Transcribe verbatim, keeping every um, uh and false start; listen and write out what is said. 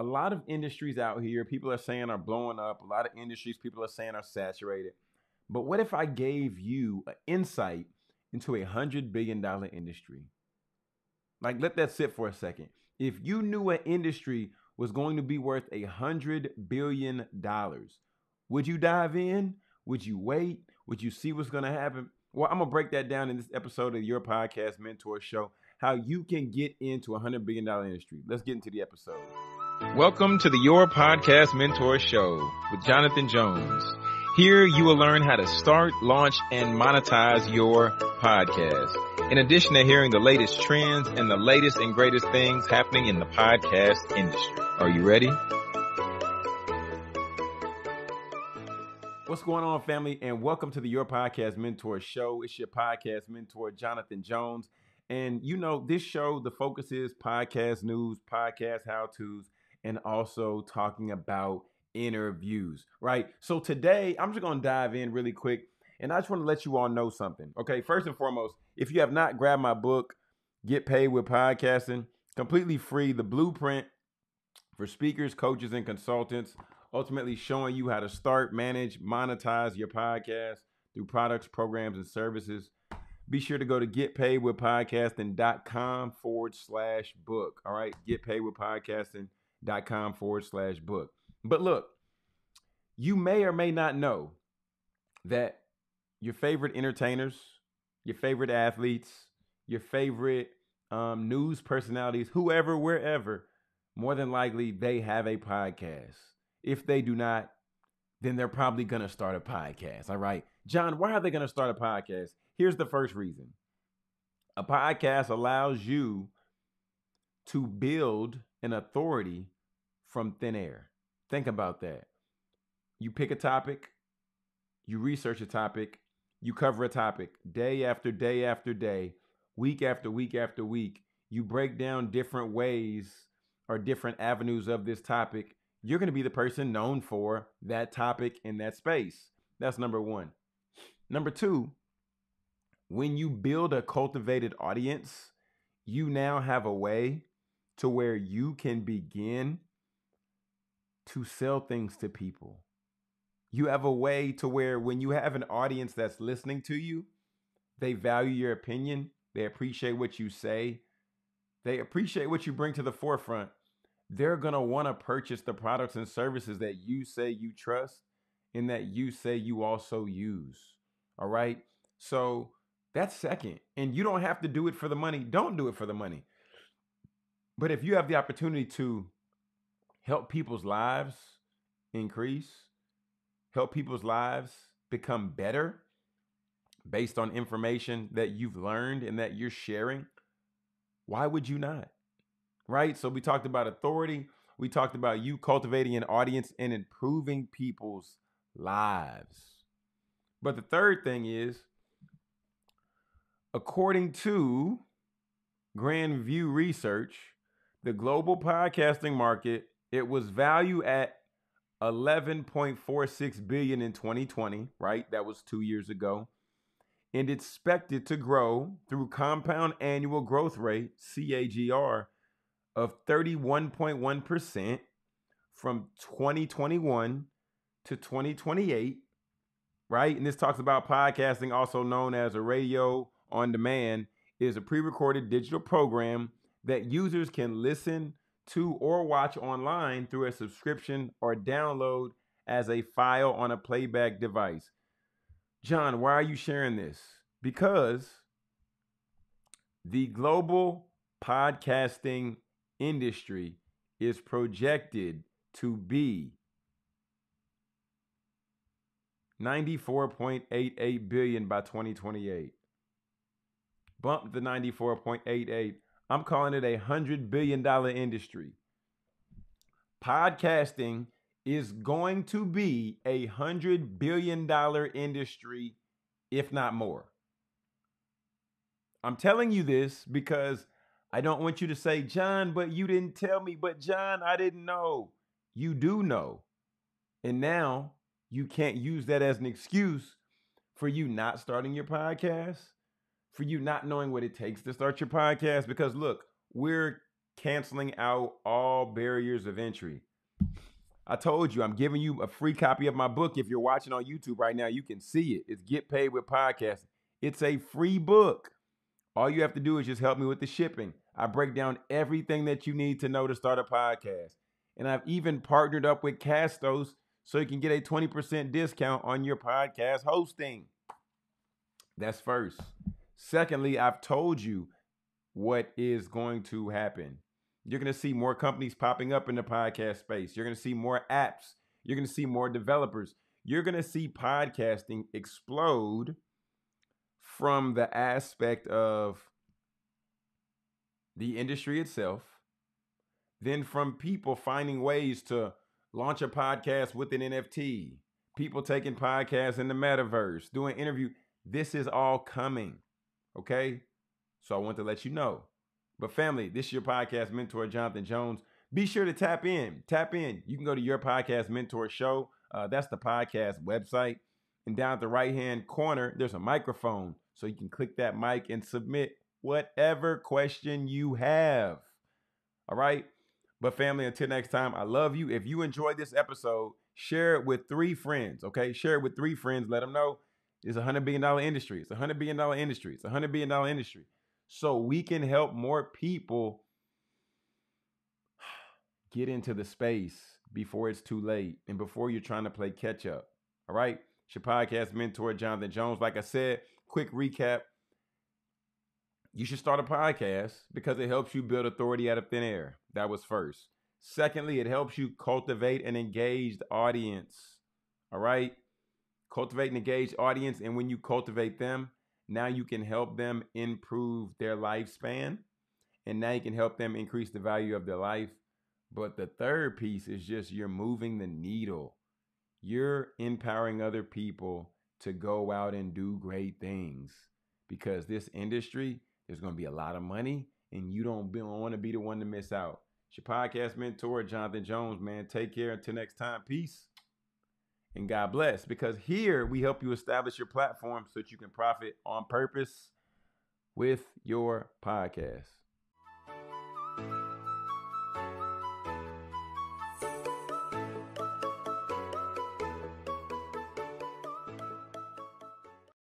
a lot of industries out here, people are saying are blowing up. A lot of industries, people are saying are saturated. But what if I gave you an insight into a hundred billion dollar industry? Like, let that sit for a second. If you knew an industry was going to be worth a hundred billion dollars, would you dive in? Would you wait? Would you see what's going to happen? Well, I'm going to break that down in this episode of Your Podcast Mentor Show, how you can get into a hundred billion dollar industry. Let's get into the episode. Welcome to the Your Podcast Mentor Show with Jonathan Jones. Here you will learn how to start, launch, and monetize your podcast. In addition to hearing the latest trends and the latest and greatest things happening in the podcast industry. Are you ready? What's going on, family? And welcome to the Your Podcast Mentor Show. It's your podcast mentor, Jonathan Jones. And you know, this show, the focus is podcast news, podcast how-tos, and also talking about interviews, right? So today, I'm just going to dive in really quick, and I just want to let you all know something, okay? First and foremost, if you have not grabbed my book, Get Paid With Podcasting, completely free, the blueprint for speakers, coaches, and consultants, ultimately showing you how to start, manage, monetize your podcast through products, programs, and services. Be sure to go to getpaidwithpodcasting.com forward slash book, all right? Getpaidwithpodcasting.com forward slash book. But look, you may or may not know that your favorite entertainers, your favorite athletes, your favorite um, news personalities, whoever, wherever, more than likely they have a podcast. If they do not, then they're probably going to start a podcast, all right? John, why are they going to start a podcast? Here's the first reason. A podcast allows you to build an authority from thin air. Think about that. You pick a topic, you research a topic, you cover a topic day after day after day, week after week after week. You break down different ways or different avenues of this topic. You're going to be the person known for that topic in that space. That's number one. Number two, when you build a cultivated audience, you now have a way to where you can begin to sell things to people. You have a way to where when you have an audience that's listening to you, they value your opinion. They appreciate what you say. They appreciate what you bring to the forefront. They're going to want to purchase the products and services that you say you trust and that you say you also use. All right. So that's second. And you don't have to do it for the money. Don't do it for the money. But if you have the opportunity to help people's lives increase, help people's lives become better based on information that you've learned and that you're sharing, why would you not? Right? So we talked about authority. We talked about you cultivating an audience and improving people's lives. But the third thing is, according to Grand View Research, the global podcasting market, it was valued at eleven point four six billion dollars in twenty twenty, right? That was two years ago. And it's expected to grow through compound annual growth rate, C A G R, of thirty-one point one percent from twenty twenty-one to twenty twenty-eight, right? And this talks about podcasting, also known as a radio on demand, is a pre-recorded digital program that users can listen to or watch online through a subscription or download as a file on a playback device. John, why are you sharing this? Because the global podcasting industry is projected to be ninety-four point eight eight billion by twenty twenty-eight. Bump the ninety-four point eight eight. I'm calling it a hundred billion dollar industry. Podcasting is going to be a hundred billion dollar industry, if not more. I'm telling you this because I don't want you to say, John, but you didn't tell me, but John, I didn't know. You do know. And now you can't use that as an excuse for you not starting your podcast, for you not knowing what it takes to start your podcast, because look, we're canceling out all barriers of entry. I told you, I'm giving you a free copy of my book. If you're watching on YouTube right now, you can see it. It's Get Paid With Podcasting. It's a free book. All you have to do is just help me with the shipping. I break down everything that you need to know to start a podcast. And I've even partnered up with Castos so you can get a twenty percent discount on your podcast hosting. That's first. Secondly, I've told you what is going to happen. You're going to see more companies popping up in the podcast space. You're going to see more apps. You're going to see more developers. You're going to see podcasting explode from the aspect of the industry itself, then from people finding ways to launch a podcast with an N F T, people taking podcasts in the metaverse, doing interview. This is all coming, okay? So I want to let you know. But family, this is your podcast mentor, Jonathan Jones. Be sure to tap in. Tap in. You can go to Your Podcast Mentor Show. Uh, that's the podcast website. And down at the right-hand corner, there's a microphone. So you can click that mic and submit whatever question you have. All right? But family, until next time, I love you. If you enjoyed this episode, share it with three friends, okay? Share it with three friends. Let them know it's a one hundred billion dollar industry. It's a one hundred billion dollar industry. It's a one hundred billion dollar industry. So we can help more people get into the space before it's too late and before you're trying to play catch up. All right? It's your podcast mentor, Jonathan Jones. Like I said, quick recap. You should start a podcast because it helps you build authority out of thin air. That was first. Secondly, it helps you cultivate an engaged audience. All right? Cultivate an engaged audience. And when you cultivate them, now you can help them improve their lifespan. And now you can help them increase the value of their life. But the third piece is just you're moving the needle. You're empowering other people to go out and do great things. Because this industry, there's going to be a lot of money. And you don't want to be the one to miss out. It's your podcast mentor, Jonathan Jones, man. Take care. Until next time, peace. And God bless, because here we help you establish your platform so that you can profit on purpose with your podcast.